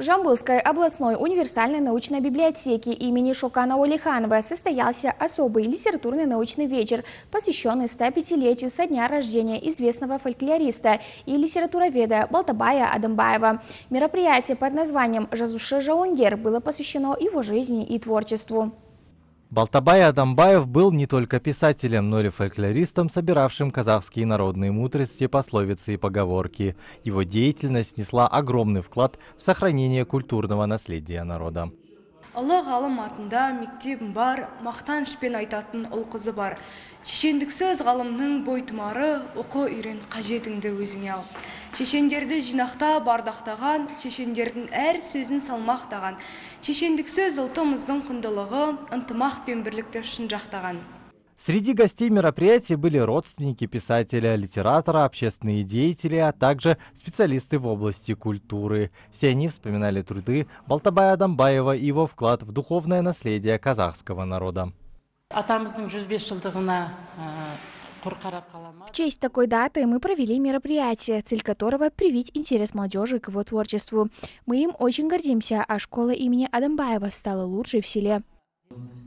В Жамбылской областной универсальной научной библиотеке имени Шокана Уалиханова состоялся особый литературный научный вечер, посвященный 105-летию со дня рождения известного фольклориста и литературоведа Балтабая Адамбаева. Мероприятие под названием «Жазушы Жауынгер» было посвящено его жизни и творчеству. Балтабай Адамбаев был не только писателем, но и фольклористом, собиравшим казахские народные мудрости, пословицы и поговорки. Его деятельность внесла огромный вклад в сохранение культурного наследия народа. Ұлы ғалым атында мектебім бар, мақтанышпен айтатын ұл қызы бар. Шешендік сөз ғалымның бойтұмары, оқы үйрен қажетіңді өзіңе ал. Шешендерді жинақта бардақтаған, шешендердің әр сөзін салмақтаған. Шешендік сөз ұлтымыздың құндылығы, ынтымақ пен бірлікті шын жақтаған. Среди гостей мероприятия были родственники писателя, литератора, общественные деятели, а также специалисты в области культуры. Все они вспоминали труды Балтабая Адамбаева и его вклад в духовное наследие казахского народа. В честь такой даты мы провели мероприятие, цель которого – привить интерес молодежи к его творчеству. Мы им очень гордимся, а школа имени Адамбаева стала лучшей в селе.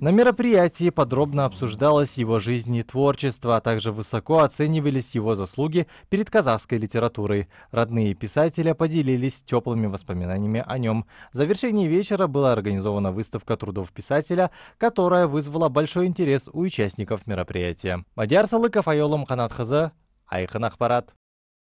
На мероприятии подробно обсуждалась его жизнь и творчество, а также высоко оценивались его заслуги перед казахской литературой. Родные писателя поделились теплыми воспоминаниями о нем. В завершении вечера была организована выставка трудов писателя, которая вызвала большой интерес у участников мероприятия. Мадияр Салыков, Айолым Канатхызы, Айкын Ахпарат.